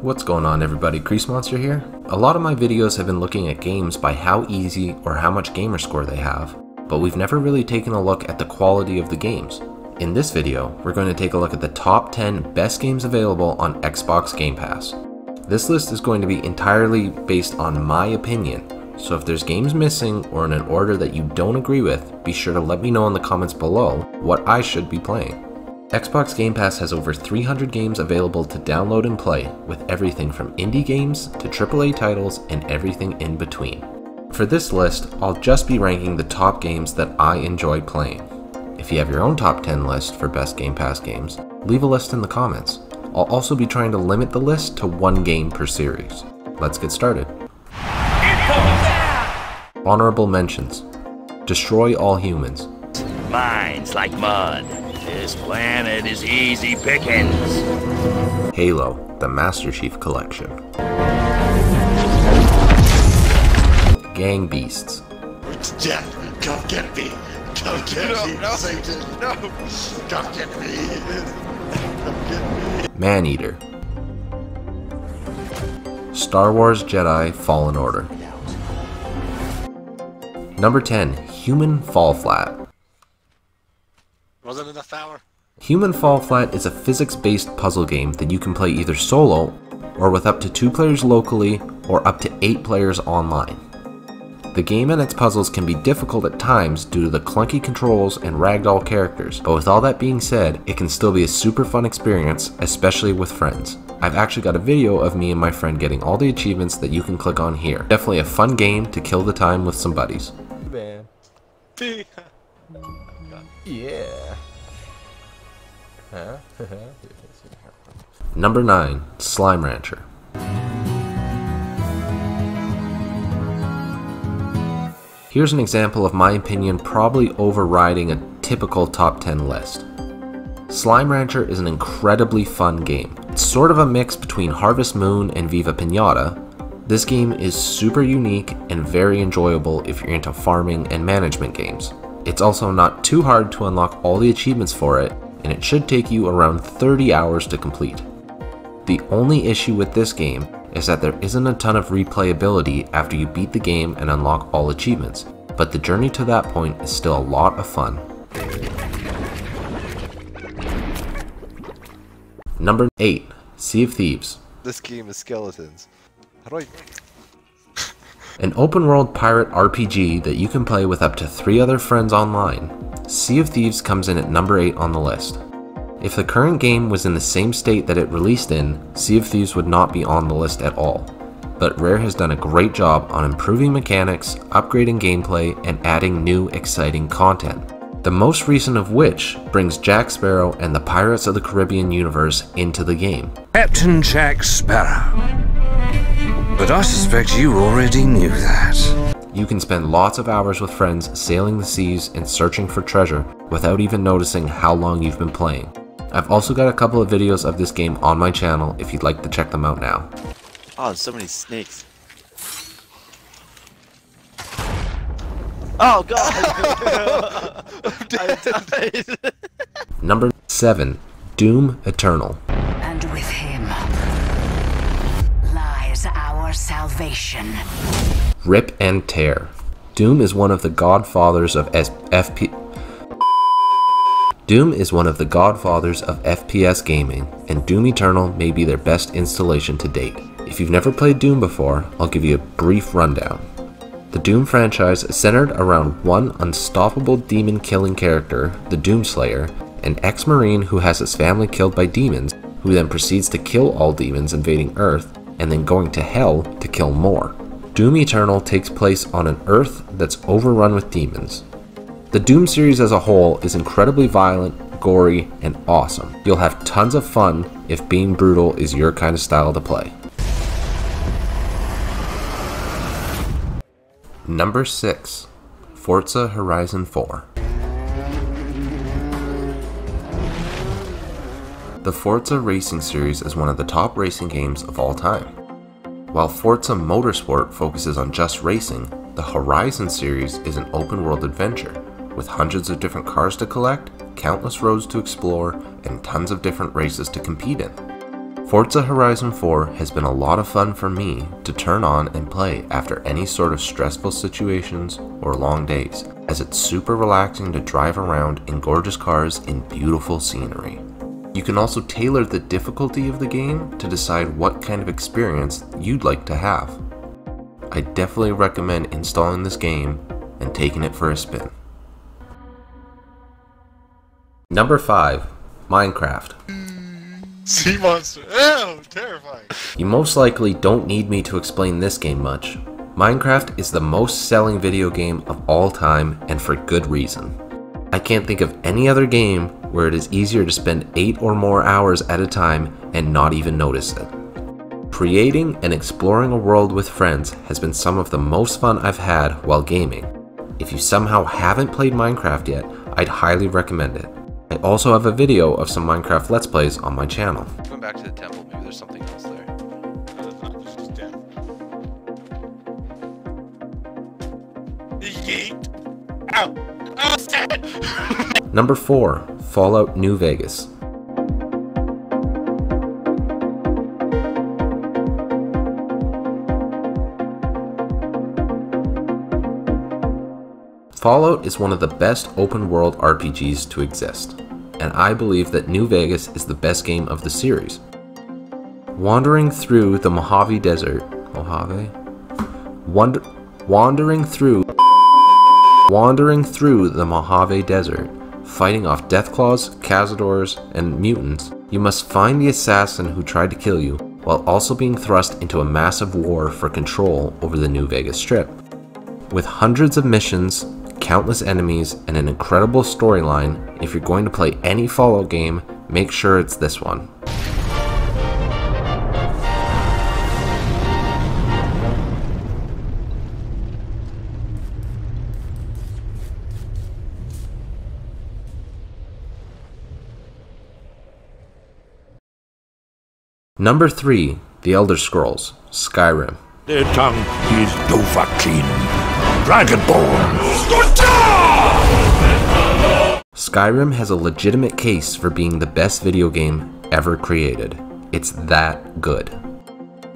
What's going on everybody, CreaseMonster here. A lot of my videos have been looking at games by how easy or how much gamer score they have, but we've never really taken a look at the quality of the games. In this video, we're going to take a look at the top 10 best games available on Xbox Game Pass. This list is going to be entirely based on my opinion, so if there's games missing or in an order that you don't agree with, be sure to let me know in the comments below what I should be playing. Xbox Game Pass has over 300 games available to download and play, with everything from indie games to AAA titles and everything in between. For this list, I'll just be ranking the top games that I enjoy playing. If you have your own top 10 list for best Game Pass games, leave a list in the comments. I'll also be trying to limit the list to one game per series. Let's get started. Honorable mentions. Destroy All Humans. Minds Like Mud. This planet is easy pickings. Halo, the Master Chief Collection. Gang Beasts. It's Jack, come get me. Come get me, no. Satan. No. Come get me. Come get me. Maneater. Star Wars Jedi Fallen Order. Number 10, Human Fall Flat. Wasn't enough hour. Human Fall Flat is a physics-based puzzle game that you can play either solo, or with up to 2 players locally, or up to 8 players online. The game and its puzzles can be difficult at times due to the clunky controls and ragdoll characters, but with all that being said, it can still be a super fun experience, especially with friends. I've actually got a video of me and my friend getting all the achievements that you can click on here. Definitely a fun game to kill the time with some buddies. Man. Yeah. Huh? Number 9, Slime Rancher. Here's an example of my opinion probably overriding a typical top 10 list. Slime Rancher is an incredibly fun game. It's sort of a mix between Harvest Moon and Viva Pinata. This game is super unique and very enjoyable if you're into farming and management games. It's also not too hard to unlock all the achievements for it, and it should take you around 30 hours to complete. The only issue with this game is that there isn't a ton of replayability after you beat the game and unlock all achievements, but the journey to that point is still a lot of fun. Number 8, Sea of Thieves. This game is skeletons. How do I... An open-world pirate RPG that you can play with up to 3 other friends online, Sea of Thieves comes in at number 8 on the list. If the current game was in the same state that it released in, Sea of Thieves would not be on the list at all, but Rare has done a great job on improving mechanics, upgrading gameplay, and adding new exciting content, the most recent of which brings Jack Sparrow and the Pirates of the Caribbean universe into the game. Captain Jack Sparrow. But I suspect you already knew that. You can spend lots of hours with friends sailing the seas and searching for treasure without even noticing how long you've been playing. I've also got a couple of videos of this game on my channel if you'd like to check them out now. Oh, so many snakes. Oh god! I died. Number 7, Doom Eternal. And with him lies our salvation. Rip and tear. Doom is one of the godfathers of FPS gaming, and Doom Eternal may be their best installation to date. If you've never played Doom before, I'll give you a brief rundown. The Doom franchise is centered around one unstoppable demon-killing character, the Doom Slayer, an ex-marine who has his family killed by demons, who then proceeds to kill all demons invading Earth, and then going to hell to kill more. Doom Eternal takes place on an Earth that's overrun with demons. The Doom series as a whole is incredibly violent, gory, and awesome. You'll have tons of fun if being brutal is your kind of style to play. Number 6, Forza Horizon 4. The Forza racing series is one of the top racing games of all time. While Forza Motorsport focuses on just racing, the Horizon series is an open-world adventure, with hundreds of different cars to collect, countless roads to explore, and tons of different races to compete in. Forza Horizon 4 has been a lot of fun for me to turn on and play after any sort of stressful situations or long days, as it's super relaxing to drive around in gorgeous cars in beautiful scenery. You can also tailor the difficulty of the game to decide what kind of experience you'd like to have. I definitely recommend installing this game and taking it for a spin. Number 5, Minecraft. Sea monster. Ew, terrifying. You most likely don't need me to explain this game much. Minecraft is the most selling video game of all time, and for good reason. I can't think of any other game where it is easier to spend 8 or more hours at a time and not even notice it. Creating and exploring a world with friends has been some of the most fun I've had while gaming. If you somehow haven't played Minecraft yet, I'd highly recommend it. I also have a video of some Minecraft Let's Plays on my channel. Going back to the temple, maybe there's something else there. Number 4, Fallout New Vegas. Fallout is one of the best open-world RPGs to exist, and I believe that New Vegas is the best game of the series. Wandering through the Mojave Desert, wandering through the Mojave Desert, fighting off Deathclaws, Cazadores, and mutants, you must find the assassin who tried to kill you, while also being thrust into a massive war for control over the New Vegas Strip. With hundreds of missions, countless enemies, and an incredible storyline, if you're going to play any Fallout game, make sure it's this one. Number 3, The Elder Scrolls, Skyrim. Their tongue is Dovahkiin, Dragonborn. Skyrim has a legitimate case for being the best video game ever created. It's that good.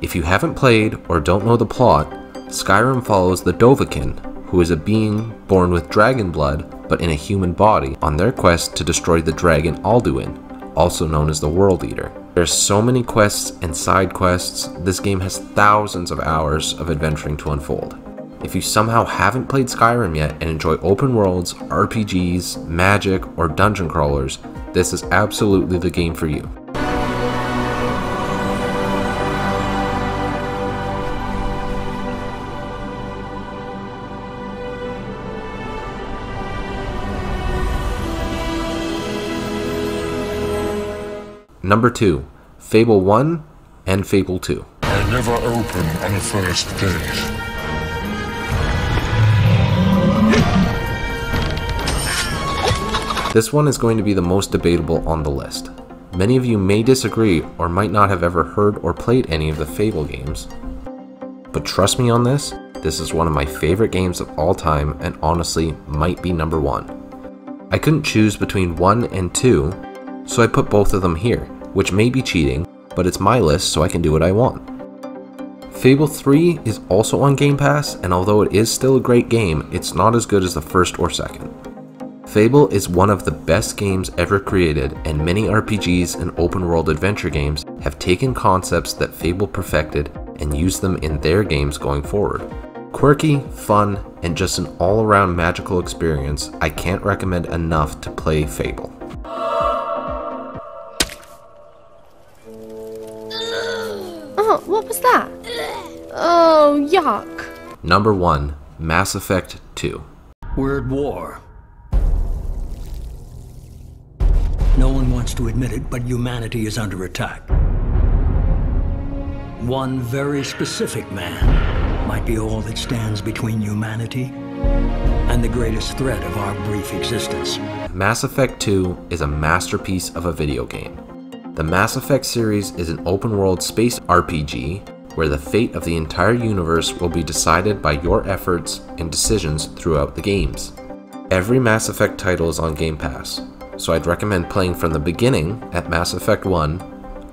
If you haven't played or don't know the plot, Skyrim follows the Dovahkiin, who is a being born with dragon blood but in a human body, on their quest to destroy the dragon Alduin, also known as the World Eater. There's so many quests and side quests, this game has thousands of hours of adventuring to unfold. If you somehow haven't played Skyrim yet and enjoy open worlds, RPGs, magic, or dungeon crawlers, this is absolutely the game for you. Number 2, Fable 1 and Fable 2. I never open unfinished things. This one is going to be the most debatable on the list. Many of you may disagree or might not have ever heard or played any of the Fable games. But trust me on this, this is one of my favorite games of all time and honestly might be number 1. I couldn't choose between 1 and 2, so I put both of them here, which may be cheating, but it's my list so I can do what I want. Fable 3 is also on Game Pass, and although it is still a great game, it's not as good as the first or second. Fable is one of the best games ever created, and many RPGs and open-world adventure games have taken concepts that Fable perfected and used them in their games going forward. Quirky, fun, and just an all-around magical experience, I can't recommend enough to play Fable. What was that? Oh, yuck. Number 1, Mass Effect 2. We're at war. No one wants to admit it, but humanity is under attack. One very specific man might be all that stands between humanity and the greatest threat of our brief existence. Mass Effect 2 is a masterpiece of a video game. The Mass Effect series is an open-world space RPG where the fate of the entire universe will be decided by your efforts and decisions throughout the games. Every Mass Effect title is on Game Pass, so I'd recommend playing from the beginning at Mass Effect 1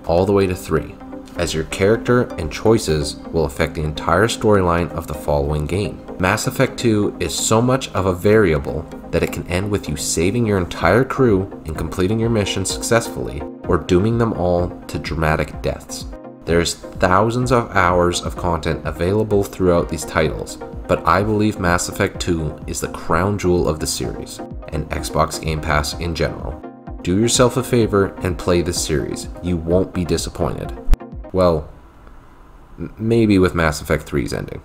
all the way to 3. as your character and choices will affect the entire storyline of the following game. Mass Effect 2 is so much of a variable that it can end with you saving your entire crew and completing your mission successfully, or dooming them all to dramatic deaths. There's thousands of hours of content available throughout these titles, but I believe Mass Effect 2 is the crown jewel of the series, and Xbox Game Pass in general. Do yourself a favor and play this series, you won't be disappointed. Well, maybe with Mass Effect 3's ending.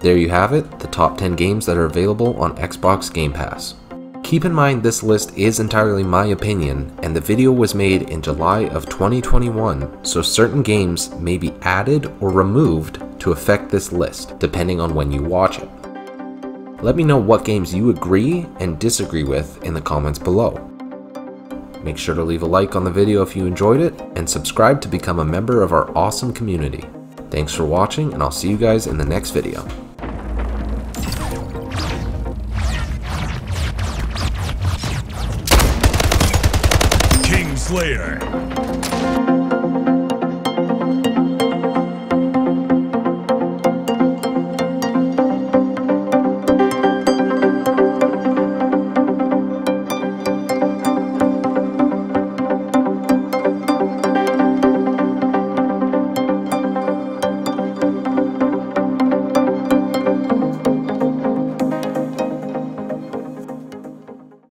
There you have it, the top 10 games that are available on Xbox Game Pass. Keep in mind this list is entirely my opinion, and the video was made in July of 2021, so certain games may be added or removed to affect this list, depending on when you watch it. Let me know what games you agree and disagree with in the comments below. Make sure to leave a like on the video if you enjoyed it, and subscribe to become a member of our awesome community. Thanks for watching, and I'll see you guys in the next video. Slayer.